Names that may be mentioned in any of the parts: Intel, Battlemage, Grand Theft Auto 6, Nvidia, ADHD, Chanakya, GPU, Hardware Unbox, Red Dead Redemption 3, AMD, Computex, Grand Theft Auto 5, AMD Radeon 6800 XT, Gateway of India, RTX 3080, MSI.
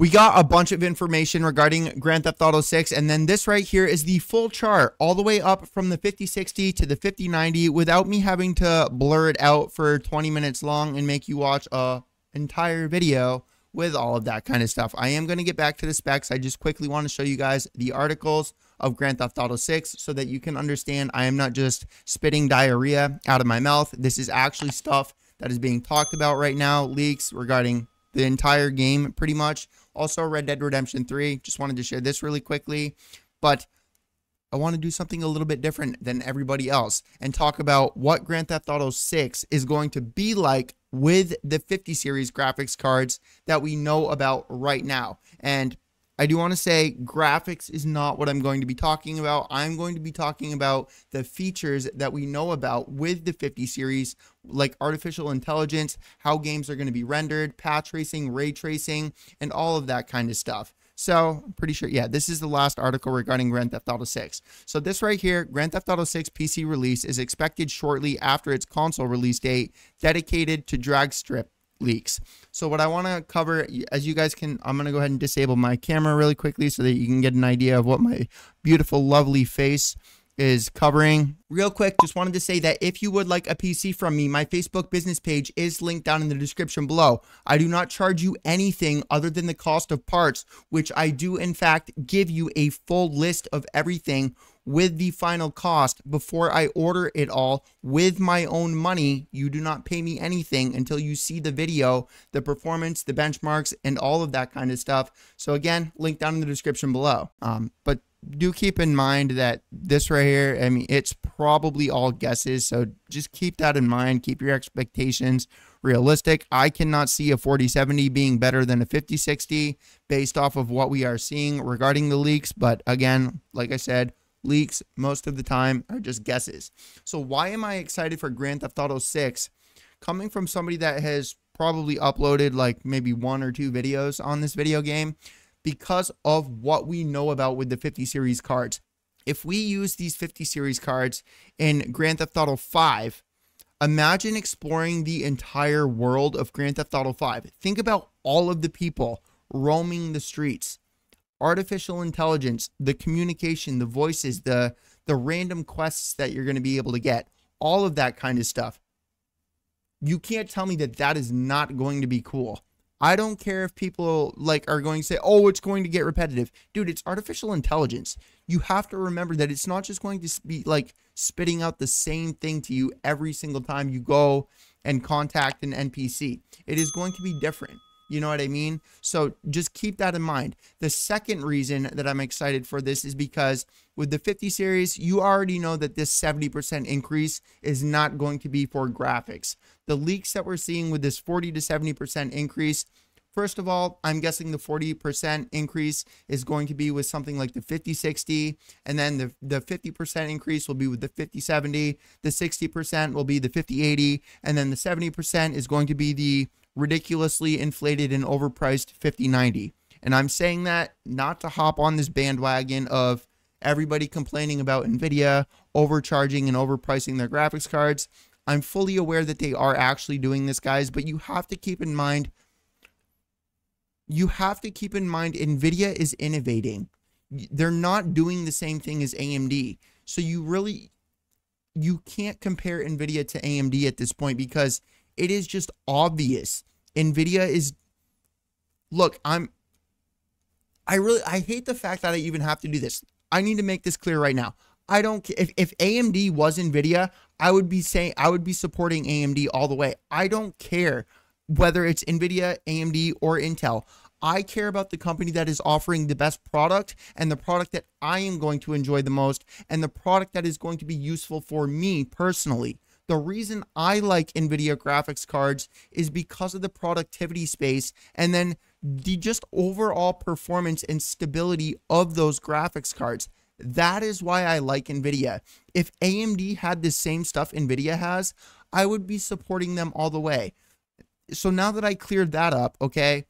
We got a bunch of information regarding Grand Theft Auto 6, and then this right here is the full chart all the way up from the 5060 to the 5090 without me having to blur it out for 20 minutes long and make you watch an entire video with all of that kind of stuff. I am going to get back to the specs. I just quickly want to show you guys the articles of Grand Theft Auto 6 so that you can understand I am not just spitting diarrhea out of my mouth. This is actually stuff that is being talked about right now, leaks regarding the entire game pretty much. Also, Red Dead Redemption 3. Just wanted to share this really quickly. But I want to do something a little bit different than everybody else and talk about what Grand Theft Auto 6 is going to be like with the 50 series graphics cards that we know about right now. And I do want to say graphics is not what I'm going to be talking about. I'm going to be talking about the features that we know about with the 50 series, like artificial intelligence, how games are going to be rendered, path tracing, ray tracing, and all of that kind of stuff. So I'm pretty sure, yeah, this is the last article regarding Grand Theft Auto 6. So this right here, Grand Theft Auto 6 PC release is expected shortly after its console release date, dedicated to drag strip leaks. So what I want to cover, as you guys can, I'm going to go ahead and disable my camera really quickly so that you can get an idea of what my beautiful, lovely face is covering. Real quick, just wanted to say that if you would like a PC from me, my Facebook business page is linked down in the description below. I do not charge you anything other than the cost of parts, which I do in fact give you a full list of everything with the final cost before I order it all with my own money. You do not pay me anything until you see the video, the performance, the benchmarks, and all of that kind of stuff. So again, link down in the description below. But do keep in mind that this right here, I mean, it's probably all guesses. So just keep that in mind. Keep your expectations realistic. I cannot see a 4070 being better than a 5060 based off of what we are seeing regarding the leaks. But again, like I said, leaks most of the time are just guesses. So why am I excited for Grand Theft Auto 6? Coming from somebody that has probably uploaded like maybe one or two videos on this video game, because of what we know about with the 50 series cards. If we use these 50 series cards in Grand Theft Auto 5, imagine exploring the entire world of Grand Theft Auto 5. Think about all of the people roaming the streets, artificial intelligence, the communication, the voices, the random quests that you're going to be able to get, all of that kind of stuff. You can't tell me that that is not going to be cool. I don't care if people like are going to say, oh, it's going to get repetitive. Dude, it's artificial intelligence. You have to remember that it's not just going to be like spitting out the same thing to you every single time you go and contact an NPC. It is going to be different. You know what I mean? So just keep that in mind. The second reason that I'm excited for this is because with the 50 series, you already know that this 70% increase is not going to be for graphics. The leaks that we're seeing with this 40 to 70% increase, first of all, I'm guessing the 40% increase is going to be with something like the 5060, and then the 50% increase will be with the 5070, the 60% will be the 5080, and then the 70% is going to be the ridiculously inflated and overpriced 5090. And I'm saying that not to hop on this bandwagon of everybody complaining about Nvidia overcharging and overpricing their graphics cards. I'm fully aware that they are actually doing this, guys, but you have to keep in mind Nvidia is innovating. They're not doing the same thing as AMD. So you can't compare Nvidia to AMD at this point because it is just obvious. Nvidia is, look, I hate the fact that I even have to do this. I need to make this clear right now. I don't care if AMD was Nvidia, I would be supporting AMD all the way. I don't care whether it's Nvidia, AMD, or Intel. I care about the company that is offering the best product and the product that I am going to enjoy the most and the product that is going to be useful for me personally. The reason I like Nvidia graphics cards is because of the productivity space and then the just overall performance and stability of those graphics cards. That is why I like Nvidia. If AMD had the same stuff Nvidia has, I would be supporting them all the way. So now that I cleared that up, okay,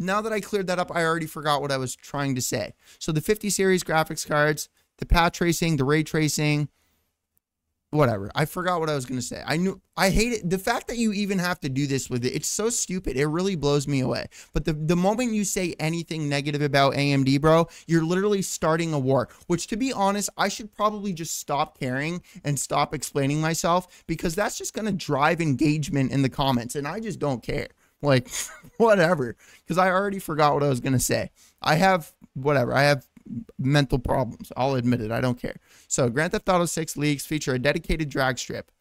now that I cleared that up, I already forgot what I was trying to say. So the 50 series graphics cards, the path tracing, the ray tracing, whatever. I forgot what I was going to say. I hate it. The fact that you even have to do this with it, it's so stupid. It really blows me away. But the moment you say anything negative about AMD, bro, you're literally starting a war, which, to be honest, I should probably just stop caring and stop explaining myself, because that's just going to drive engagement in the comments. And I just don't care. Like, whatever, because I already forgot what I was going to say. I have, whatever, I have mental problems. I'll admit it. I don't care. So Grand Theft Auto 6 leaks feature a dedicated drag strip.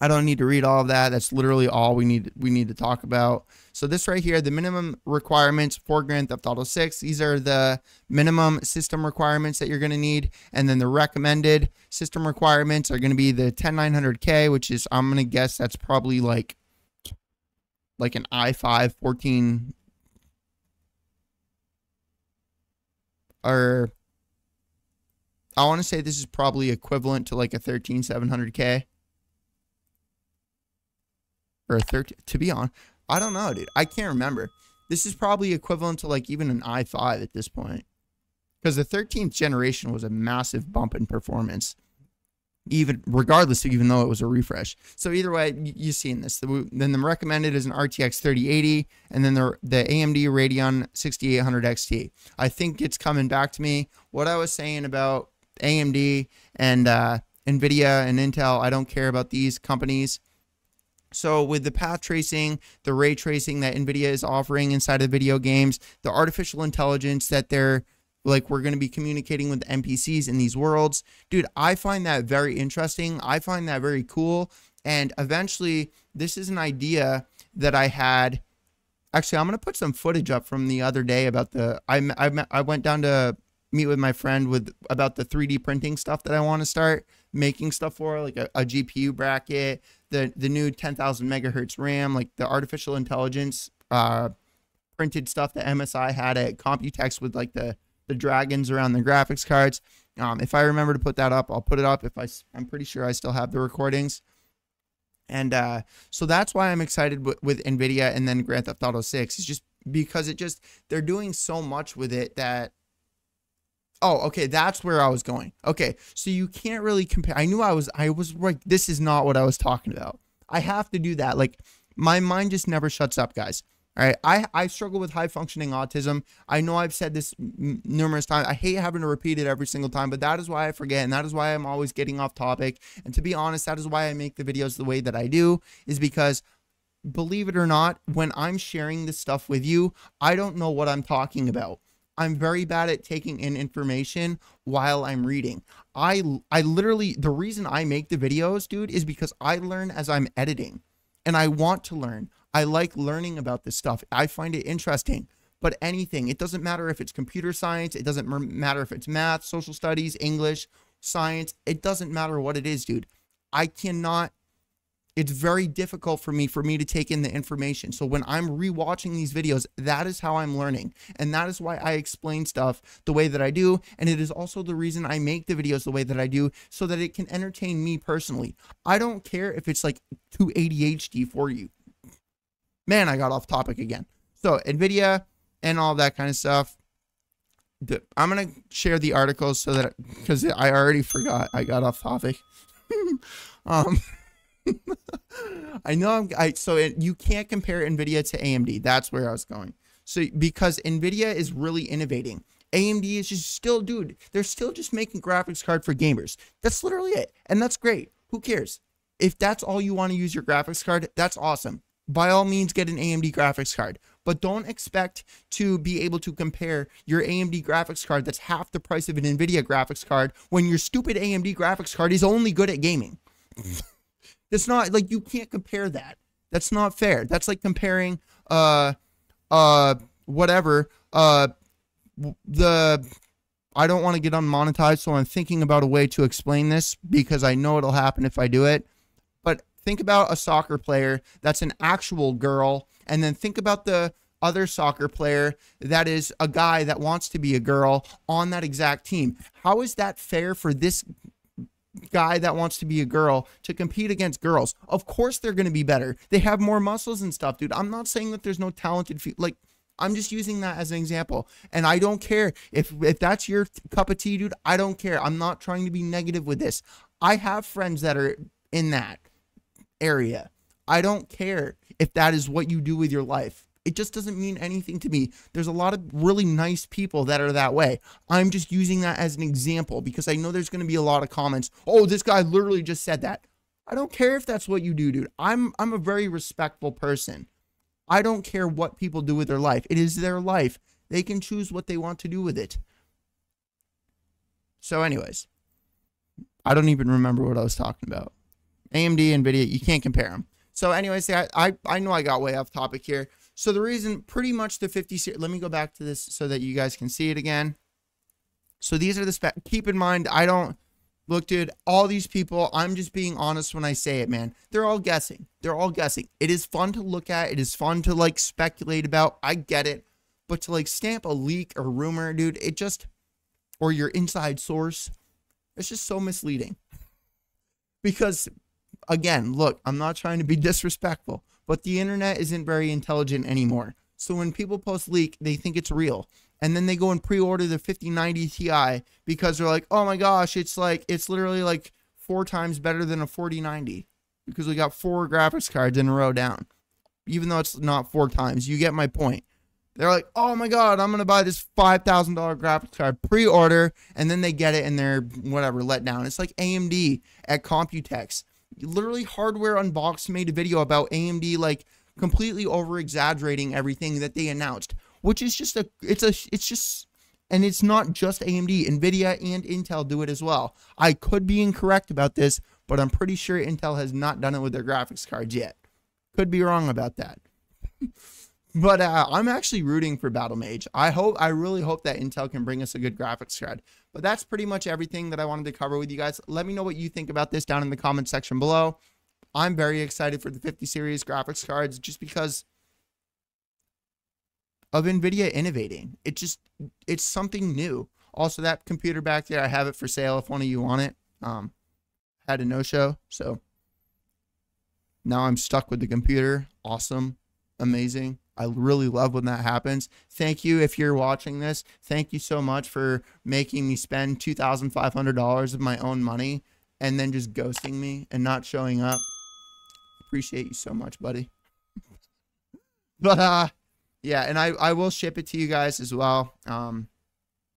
I don't need to read all of that. That's literally all we need to talk about. So this right here, the minimum requirements for Grand Theft Auto 6. These are the minimum system requirements that you're going to need. And then the recommended system requirements are going to be the 10900K, which is, I'm going to guess that's probably like an i5 14 or I want to say this is probably equivalent to like a 13700K or a 13, to be honest. I don't know, dude. I can't remember. This is probably equivalent to like even an i5 at this point, because the 13th generation was a massive bump in performance, even regardless, even though it was a refresh. So either way, you've seen this. Then the recommended is an RTX 3080, and then the AMD Radeon 6800 XT. I think it's coming back to me. What I was saying about AMD and Nvidia and Intel, I don't care about these companies. So with the path tracing, the ray tracing that Nvidia is offering inside of video games, the artificial intelligence that they're we're going to be communicating with the NPCs in these worlds. Dude, I find that very interesting. I find that very cool. And eventually, this is an idea that I had. Actually, I'm going to put some footage up from the other day about the, I went down to meet with my friend about the 3D printing stuff that I want to start making stuff for, like a GPU bracket, the new 10,000 megahertz RAM, like the artificial intelligence printed stuff that MSI had at Computex with like the dragons around the graphics cards. If I remember to put that up, I'll put it up. I'm pretty sure I still have the recordings. And so that's why I'm excited with NVIDIA and then Grand Theft Auto 6. It's just because they're doing so much with it that, oh, okay, that's where I was going. Okay, so you can't really compare. I knew I was like, this is not what I was talking about. I have to do that. Like, my mind just never shuts up, guys. All right, I struggle with high-functioning autism. I know I've said this numerous times. I hate having to repeat it every single time, but that is why I forget, and that is why I'm always getting off topic. And to be honest, that is why I make the videos the way that I do, is because, believe it or not, when I'm sharing this stuff with you, I don't know what I'm talking about. I'm very bad at taking in information while I'm reading. I literally, the reason I make the videos, dude, is because I learn as I'm editing, and I want to learn. I like learning about this stuff. I find it interesting. But anything, it doesn't matter if it's computer science, it doesn't matter if it's math, social studies, English, science, it doesn't matter what it is, dude. I cannot, it's very difficult for me to take in the information. So when I'm rewatching these videos, that is how I'm learning. And that is why I explain stuff the way that I do. And it is also the reason I make the videos the way that I do, so that it can entertain me personally. I don't care if it's like too ADHD for you. Man, I got off topic again. So NVIDIA and all that kind of stuff. I'm going to share the articles so that, because I already forgot. I got off topic. I know. You can't compare NVIDIA to AMD. That's where I was going. So because NVIDIA is really innovating. AMD is just still, dude, they're still just making graphics card for gamers. That's literally it. And that's great. Who cares? If that's all you want to use your graphics card, that's awesome. By all means, get an AMD graphics card, but don't expect to be able to compare your AMD graphics card that's half the price of an NVIDIA graphics card when your stupid AMD graphics card is only good at gaming. That's not, like, you can't compare that. That's not fair. That's like comparing, I don't want to get unmonetized, so I'm thinking about a way to explain this because I know it'll happen if I do it. Think about a soccer player that's an actual girl, and then think about the other soccer player that is a guy that wants to be a girl on that exact team. How is that fair for this guy that wants to be a girl to compete against girls? Of course they're going to be better. They have more muscles and stuff, dude. I'm not saying that there's no talented feet. Like, I'm just using that as an example. And I don't care if that's your cup of tea, dude. I don't care. I'm not trying to be negative with this. I have friends that are in that area. I don't care if that is what you do with your life. It just doesn't mean anything to me. There's a lot of really nice people that are that way. I'm just using that as an example because I know there's going to be a lot of comments. Oh, this guy literally just said that. I don't care if that's what you do, dude. I'm a very respectful person. I don't care what people do with their life. It is their life. They can choose what they want to do with it. So anyways, I don't even remember what I was talking about. AMD, Nvidia, you can't compare them. So anyways, I know I got way off topic here. So the reason pretty much the 50 series, let me go back to this so that you guys can see it again. So these are the specs. Keep in mind, I don't, look, dude, all these people, I'm just being honest when I say it, man. They're all guessing. They're all guessing. It is fun to look at. It is fun to like speculate about. I get it. But to like stamp a leak or rumor, dude, it just, or your inside source, it's just so misleading. Because again, look, I'm not trying to be disrespectful, but the internet isn't very intelligent anymore. So when people post leak, they think it's real. And then they go and pre-order the 5090 Ti because they're like, oh my gosh, it's like, it's literally like 4 times better than a 4090 because we got 4 graphics cards in a row down. Even though it's not 4 times, you get my point. They're like, oh my God, I'm going to buy this $5,000 graphics card pre-order. And then they get it and they're whatever, let down. It's like AMD at Computex. Literally Hardware Unbox made a video about AMD like completely over exaggerating everything that they announced, which is just and it's not just AMD. Nvidia and Intel do it as well. I could be incorrect about this, but I'm pretty sure Intel has not done it with their graphics cards yet. Could be wrong about that. But I'm actually rooting for Battlemage. I really hope that Intel can bring us a good graphics card. But that's pretty much everything that I wanted to cover with you guys. Let me know what you think about this down in the comment section below. I'm very excited for the 50 series graphics cards just because of NVIDIA innovating. It's something new. Also, that computer back there, I have it for sale if one of you want it. Had a no-show, so now I'm stuck with the computer. Awesome. Amazing. I really love when that happens. Thank you if you're watching this. Thank you so much for making me spend $2,500 of my own money and then just ghosting me and not showing up. Appreciate you so much, buddy. But yeah, and I will ship it to you guys as well.